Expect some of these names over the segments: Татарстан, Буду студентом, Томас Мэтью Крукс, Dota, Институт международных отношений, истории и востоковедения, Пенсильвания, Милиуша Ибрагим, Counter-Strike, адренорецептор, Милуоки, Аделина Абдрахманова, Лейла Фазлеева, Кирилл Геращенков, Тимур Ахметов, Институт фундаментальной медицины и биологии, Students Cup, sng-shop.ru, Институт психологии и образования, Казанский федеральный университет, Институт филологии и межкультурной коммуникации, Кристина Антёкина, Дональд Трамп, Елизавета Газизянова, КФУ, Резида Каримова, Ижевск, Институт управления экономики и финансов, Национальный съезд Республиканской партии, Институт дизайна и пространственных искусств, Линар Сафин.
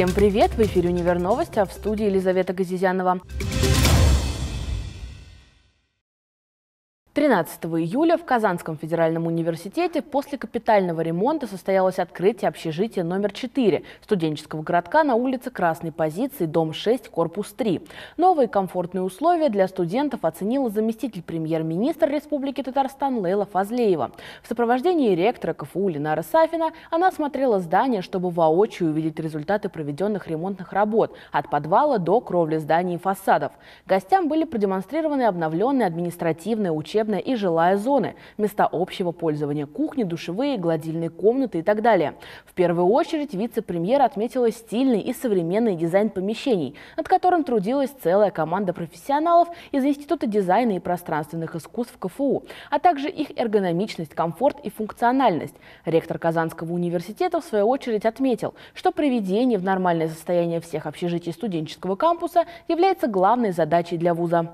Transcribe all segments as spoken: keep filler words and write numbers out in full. Всем привет! В эфире «Универ Новости», а в студии Елизавета Газизянова. тринадцатого июля в Казанском федеральном университете после капитального ремонта состоялось открытие общежития номер четыре студенческого городка на улице Красной Позиции, дом шесть, корпус три. Новые комфортные условия для студентов оценила заместитель премьер-министра Республики Татарстан Лейла Фазлеева. В сопровождении ректора КФУ Линара Сафина она осмотрела здание, чтобы воочию увидеть результаты проведенных ремонтных работ от подвала до кровли зданий и фасадов. Гостям были продемонстрированы обновленные административные, учебные и жилая зоны, места общего пользования, кухни, душевые, гладильные комнаты и так далее. В первую очередь вице-премьер отметила стильный и современный дизайн помещений, над которым трудилась целая команда профессионалов из Института дизайна и пространственных искусств КФУ, а также их эргономичность, комфорт и функциональность. Ректор Казанского университета в свою очередь отметил, что приведение в нормальное состояние всех общежитий студенческого кампуса является главной задачей для вуза.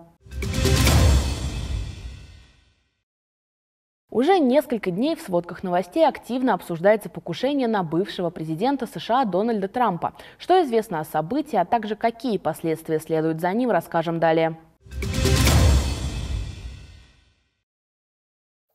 Уже несколько дней в сводках новостей активно обсуждается покушение на бывшего президента США Дональда Трампа. Что известно о событии, а также какие последствия следуют за ним, расскажем далее.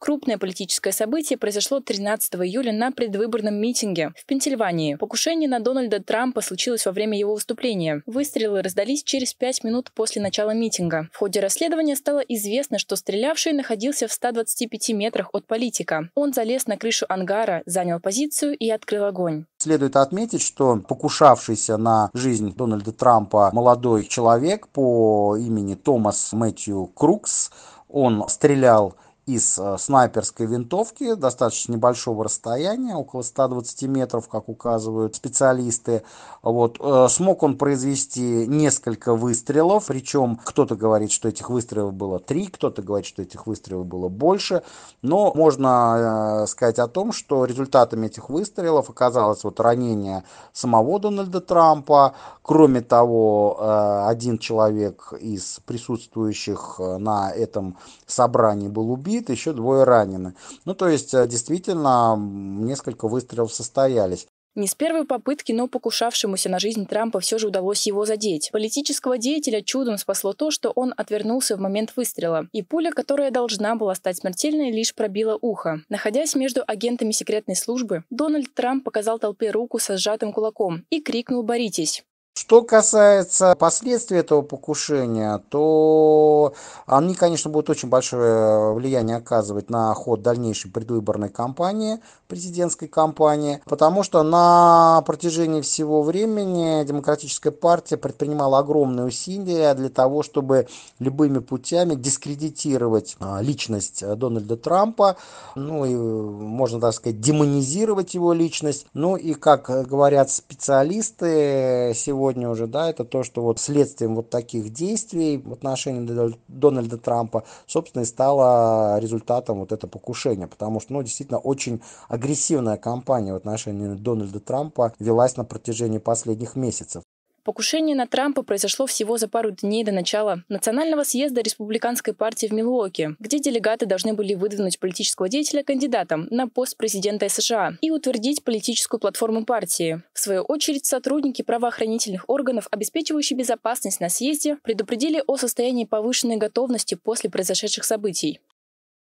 Крупное политическое событие произошло тринадцатого июля на предвыборном митинге в Пенсильвании. Покушение на Дональда Трампа случилось во время его выступления. Выстрелы раздались через пять минут после начала митинга. В ходе расследования стало известно, что стрелявший находился в ста двадцати пяти метрах от политика. Он залез на крышу ангара, занял позицию и открыл огонь. Следует отметить, что покушавшийся на жизнь Дональда Трампа молодой человек по имени Томас Мэтью Крукс, он стрелял из снайперской винтовки достаточно небольшого расстояния, около ста двадцати метров, как указывают специалисты. Вот. Смог он произвести несколько выстрелов, причем кто-то говорит, что этих выстрелов было три, кто-то говорит, что этих выстрелов было больше. Но можно сказать о том, что результатами этих выстрелов оказалось вот ранение самого Дональда Трампа. Кроме того, один человек из присутствующих на этом собрании был убит, еще двое ранены. Ну, то есть, действительно, несколько выстрелов состоялись. Не с первой попытки, но покушавшемуся на жизнь Трампа все же удалось его задеть. Политического деятеля чудом спасло то, что он отвернулся в момент выстрела, и пуля, которая должна была стать смертельной, лишь пробила ухо. Находясь между агентами секретной службы, Дональд Трамп показал толпе руку со сжатым кулаком и крикнул «Боритесь!». Что касается последствий этого покушения, то они, конечно, будут очень большое влияние оказывать на ход дальнейшей предвыборной кампании, президентской кампании, потому что на протяжении всего времени Демократическая партия предпринимала огромные усилия для того, чтобы любыми путями дискредитировать личность Дональда Трампа, ну и, можно так сказать, демонизировать его личность. Ну и, как говорят специалисты сегодня, Сегодня уже, да, это то, что вот следствием вот таких действий в отношении Дональда Трампа, собственно, и стало результатом вот это покушение, потому что, ну, действительно, очень агрессивная кампания в отношении Дональда Трампа велась на протяжении последних месяцев. Покушение на Трампа произошло всего за пару дней до начала Национального съезда Республиканской партии в Милуоки, где делегаты должны были выдвинуть политического деятеля кандидатом на пост президента США и утвердить политическую платформу партии. В свою очередь, сотрудники правоохранительных органов, обеспечивающие безопасность на съезде, предупредили о состоянии повышенной готовности после произошедших событий.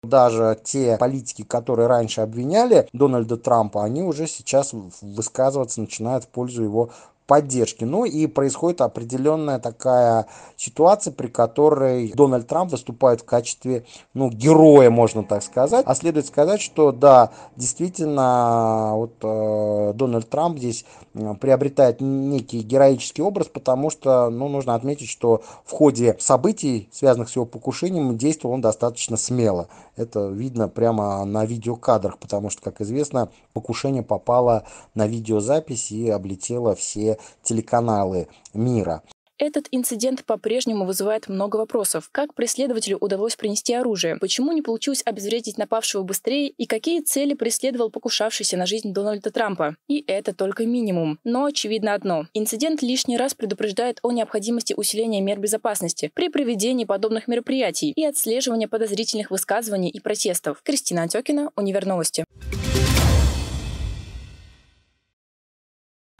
Даже те политики, которые раньше обвиняли Дональда Трампа, они уже сейчас высказываться начинают в пользу его поддержки. Ну и происходит определенная такая ситуация, при которой Дональд Трамп выступает в качестве, ну, героя, можно так сказать. А следует сказать, что да, действительно, вот э, Дональд Трамп здесь э, приобретает некий героический образ, потому что, ну, нужно отметить, что в ходе событий, связанных с его покушением, действовал он достаточно смело. Это видно прямо на видеокадрах, потому что, как известно, покушение попало на видеозапись и облетело все телеканалы мира. Этот инцидент по-прежнему вызывает много вопросов. Как преследователю удалось принести оружие? Почему не получилось обезвредить напавшего быстрее? И какие цели преследовал покушавшийся на жизнь Дональда Трампа? И это только минимум. Но очевидно одно. Инцидент лишний раз предупреждает о необходимости усиления мер безопасности при проведении подобных мероприятий и отслеживания подозрительных высказываний и протестов. Кристина Антёкина, Универ Новости.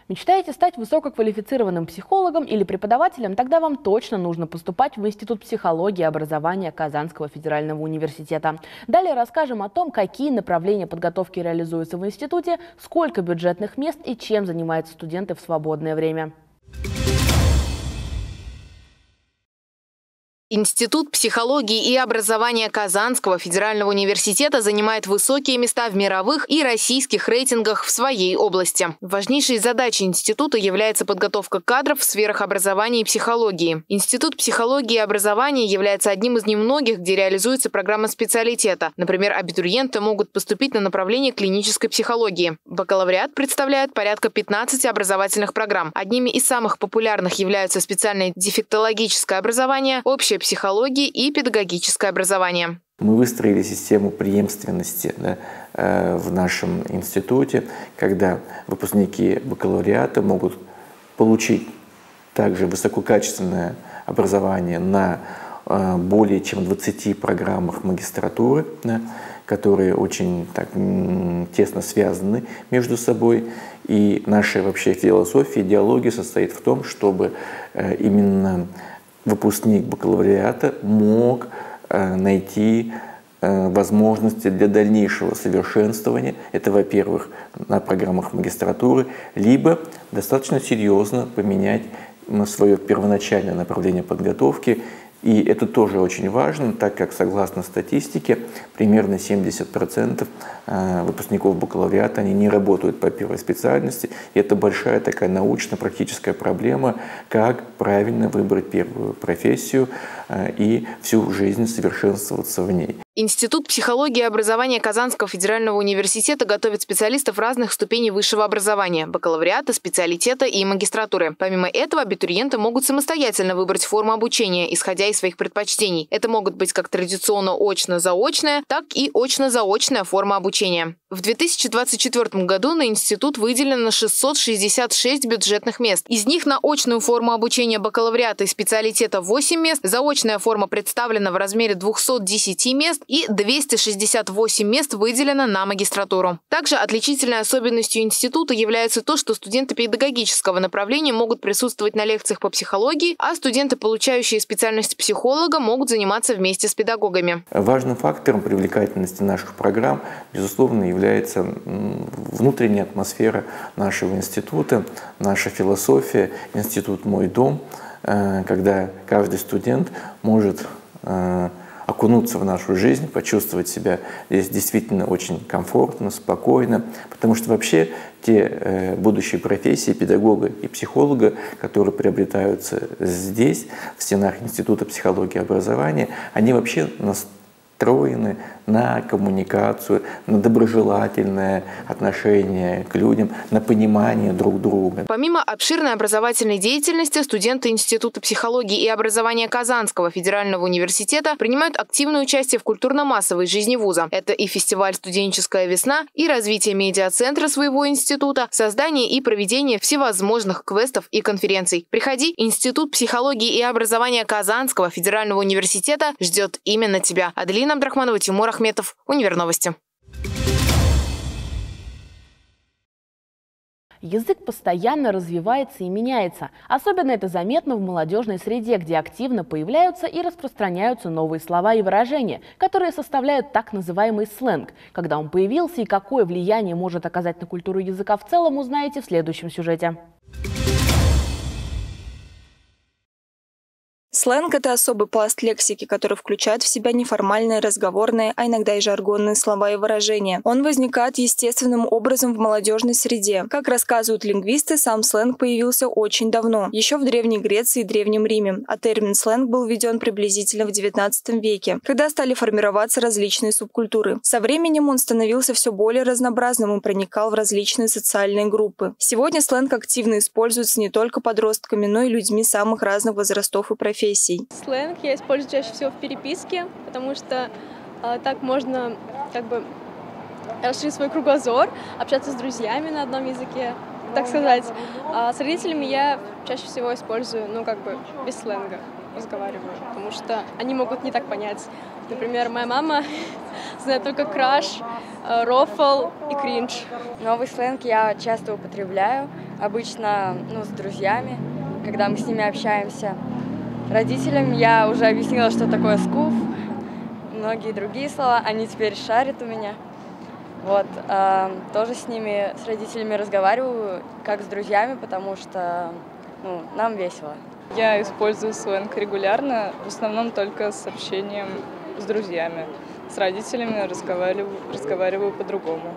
Мечтаете стать высококвалифицированным психологом или преподавателем? Тогда вам точно нужно поступать в Институт психологии и образования Казанского федерального университета. Далее расскажем о том, какие направления подготовки реализуются в институте, сколько бюджетных мест и чем занимаются студенты в свободное время. Институт психологии и образования Казанского федерального университета занимает высокие места в мировых и российских рейтингах в своей области. Важнейшей задачей института является подготовка кадров в сферах образования и психологии. Институт психологии и образования является одним из немногих, где реализуется программа специалитета. Например, абитуриенты могут поступить на направление клинической психологии. Бакалавриат представляет порядка пятнадцати образовательных программ. Одними из самых популярных являются специальное дефектологическое образование, общее психологии и педагогическое образование. Мы выстроили систему преемственности, да, э, в нашем институте, когда выпускники бакалавриата могут получить также высококачественное образование на э, более чем двадцати программах магистратуры, да, которые очень так, тесно связаны между собой. И наша вообще философия, идеология состоит в том, чтобы э, именно выпускник бакалавриата мог найти возможности для дальнейшего совершенствования. Это, во-первых, на программах магистратуры, либо достаточно серьезно поменять свое первоначальное направление подготовки. И это тоже очень важно, так как, согласно статистике, примерно семьдесят процентов выпускников бакалавриата они не работают по первой специальности. И это большая такая научно-практическая проблема, как правильно выбрать первую профессию и всю жизнь совершенствоваться в ней. Институт психологии и образования Казанского федерального университета готовит специалистов разных ступеней высшего образования – бакалавриата, специалитета и магистратуры. Помимо этого, абитуриенты могут самостоятельно выбрать форму обучения, исходя из своих предпочтений. Это могут быть как традиционно очно-заочная, так и очно-заочная форма обучения. В две тысячи двадцать четвёртом году на институт выделено шестьсот шестьдесят шесть бюджетных мест. Из них на очную форму обучения бакалавриата и специалитета восемь мест, заочная форма представлена в размере двухсот десяти мест, и двести шестьдесят восемь мест выделено на магистратуру. Также отличительной особенностью института является то, что студенты педагогического направления могут присутствовать на лекциях по психологии, а студенты, получающие специальность психолога, могут заниматься вместе с педагогами. Важным фактором привлекательности наших программ, безусловно, является внутренняя атмосфера нашего института, наша философия, институт «Мой дом», когда каждый студент может окунуться в нашу жизнь, почувствовать себя здесь действительно очень комфортно, спокойно, потому что вообще те будущие профессии педагога и психолога, которые приобретаются здесь, в стенах Института психологии и образования, они вообще настроены на коммуникацию, на доброжелательное отношение к людям, на понимание друг друга. Помимо обширной образовательной деятельности, студенты Института психологии и образования Казанского федерального университета принимают активное участие в культурно-массовой жизни вуза. Это и фестиваль «Студенческая весна», и развитие медиа-центра своего института, создание и проведение всевозможных квестов и конференций. Приходи, Институт психологии и образования Казанского федерального университета ждет именно тебя. Аделина Абдрахманова, Тимур Ахметов. Ахметов, Универ Новости. Язык постоянно развивается и меняется. Особенно это заметно в молодежной среде, где активно появляются и распространяются новые слова и выражения, которые составляют так называемый сленг. Когда он появился и какое влияние может оказать на культуру языка в целом, узнаете в следующем сюжете. Сленг – это особый пласт лексики, который включает в себя неформальные, разговорные, а иногда и жаргонные слова и выражения. Он возникает естественным образом в молодежной среде. Как рассказывают лингвисты, сам сленг появился очень давно, еще в Древней Греции и Древнем Риме, а термин сленг был введен приблизительно в девятнадцатом веке, когда стали формироваться различные субкультуры. Со временем он становился все более разнообразным и проникал в различные социальные группы. Сегодня сленг активно используется не только подростками, но и людьми самых разных возрастов и профессий. Сленг я использую чаще всего в переписке, потому что э, так можно как бы расширить свой кругозор, общаться с друзьями на одном языке, так сказать. А с родителями я чаще всего использую, ну как бы без сленга разговариваю, потому что они могут не так понять. Например, моя мама знает только краш, рофл и кринж. Новый сленг я часто употребляю, обычно, ну, с друзьями, когда мы с ними общаемся. Родителям я уже объяснила, что такое скуф, многие другие слова, они теперь шарят у меня. Вот, э, тоже с ними, с родителями разговариваю, как с друзьями, потому что, ну, нам весело. Я использую сленг регулярно, в основном только с общением с друзьями. С родителями разговариваю, разговариваю по-другому.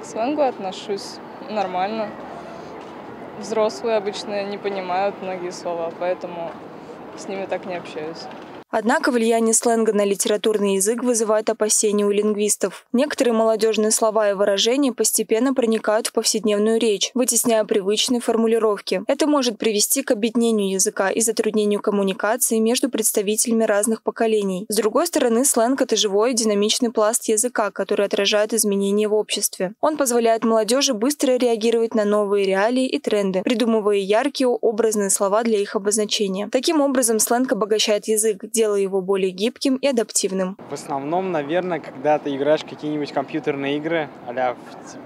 К сленгу отношусь нормально. Взрослые обычно не понимают многие слова, поэтому с ними так не общаюсь. Однако влияние сленга на литературный язык вызывает опасения у лингвистов. Некоторые молодежные слова и выражения постепенно проникают в повседневную речь, вытесняя привычные формулировки. Это может привести к обеднению языка и затруднению коммуникации между представителями разных поколений. С другой стороны, сленг – это живой и динамичный пласт языка, который отражает изменения в обществе. Он позволяет молодежи быстро реагировать на новые реалии и тренды, придумывая яркие образные слова для их обозначения. Таким образом, сленг обогащает язык, делая его более гибким и адаптивным. В основном, наверное, когда ты играешь в какие-нибудь компьютерные игры, а-ля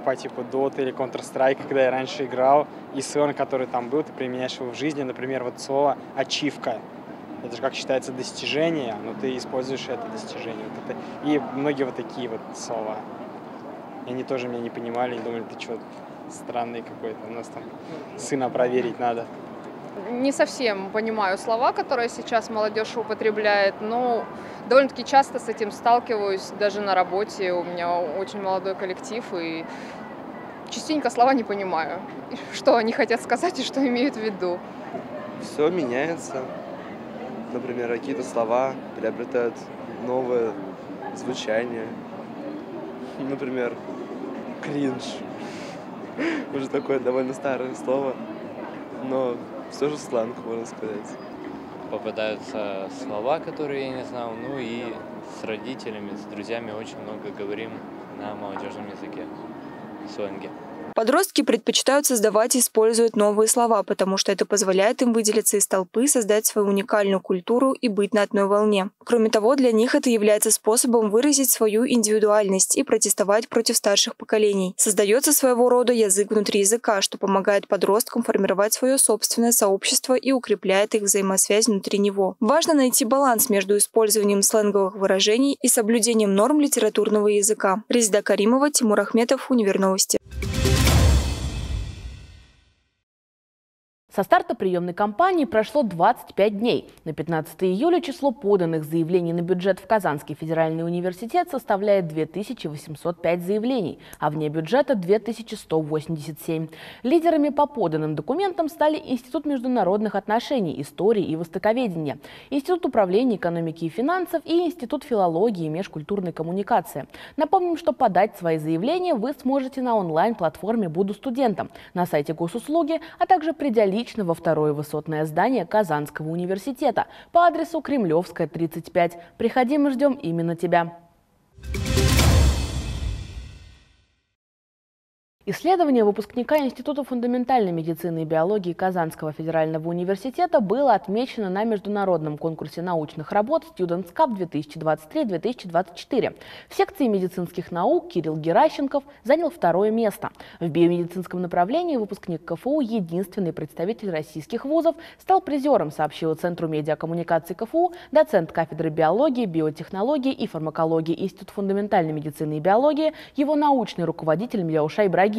по типу Dota или Counter-Strike, когда я раньше играл, и сленг, который там был, ты применяешь его в жизни. Например, вот слово «ачивка». Это же, как считается, достижение, но ты используешь это достижение. Вот это. И многие вот такие вот слова. И они тоже меня не понимали, и думали, ты что, странный какой-то, у нас там сына проверить надо. Не совсем понимаю слова, которые сейчас молодежь употребляет, но довольно-таки часто с этим сталкиваюсь, даже на работе. У меня очень молодой коллектив, и частенько слова не понимаю, что они хотят сказать и что имеют в виду. Все меняется. Например, какие-то слова приобретают новое звучание. Например, кринж. Уже такое довольно старое слово, но... Все же сленг, можно сказать. Попадаются слова, которые я не знал, ну и с родителями, с друзьями очень много говорим на молодежном языке, сленге. Подростки предпочитают создавать и использовать новые слова, потому что это позволяет им выделиться из толпы, создать свою уникальную культуру и быть на одной волне. Кроме того, для них это является способом выразить свою индивидуальность и протестовать против старших поколений. Создается своего рода язык внутри языка, что помогает подросткам формировать свое собственное сообщество и укрепляет их взаимосвязь внутри него. Важно найти баланс между использованием сленговых выражений и соблюдением норм литературного языка. Резида Каримова, Тимур Ахметов, Универновости. Со старта приемной кампании прошло двадцать пять дней. На пятнадцатое июля число поданных заявлений на бюджет в Казанский федеральный университет составляет две тысячи восемьсот пять заявлений, а вне бюджета – две тысячи сто восемьдесят семь. Лидерами по поданным документам стали Институт международных отношений, истории и востоковедения, Институт управления экономики и финансов и Институт филологии и межкультурной коммуникации. Напомним, что подать свои заявления вы сможете на онлайн-платформе «Буду студентом», на сайте госуслуги, а также придя лично во второе высотное здание Казанского университета по адресу Кремлевская, тридцать пять. Приходим и ждем именно тебя. Исследование выпускника Института фундаментальной медицины и биологии Казанского федерального университета было отмечено на международном конкурсе научных работ Students Cup две тысячи двадцать три — две тысячи двадцать четыре. В секции медицинских наук Кирилл Геращенков занял второе место. В биомедицинском направлении выпускник КФУ, единственный представитель российских вузов, стал призером, сообщила Центру медиакоммуникации КФУ доцент кафедры биологии, биотехнологии и фармакологии Института фундаментальной медицины и биологии, его научный руководитель Милиуша Ибрагим.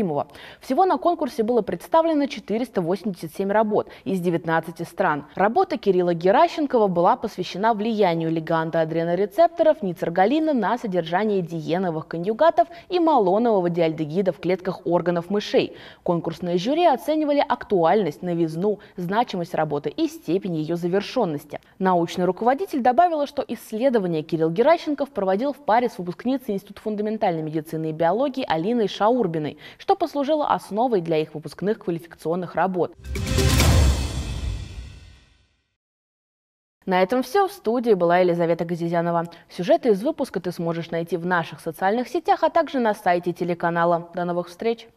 Всего на конкурсе было представлено четыреста восемьдесят семь работ из девятнадцати стран. Работа Кирилла Геращенкова была посвящена влиянию лиганда адренорецепторов ницергалина на содержание диеновых конъюгатов и малонового диальдегида в клетках органов мышей. Конкурсное жюри оценивали актуальность, новизну, значимость работы и степень ее завершенности. Научный руководитель добавила, что исследование Кирилл Геращенков проводил в паре с выпускницей Института фундаментальной медицины и биологии Алиной Шаурбиной, что послужило основой для их выпускных квалификационных работ. На этом все. В студии была Елизавета Газизянова. Сюжеты из выпуска ты сможешь найти в наших социальных сетях, а также на сайте телеканала. До новых встреч!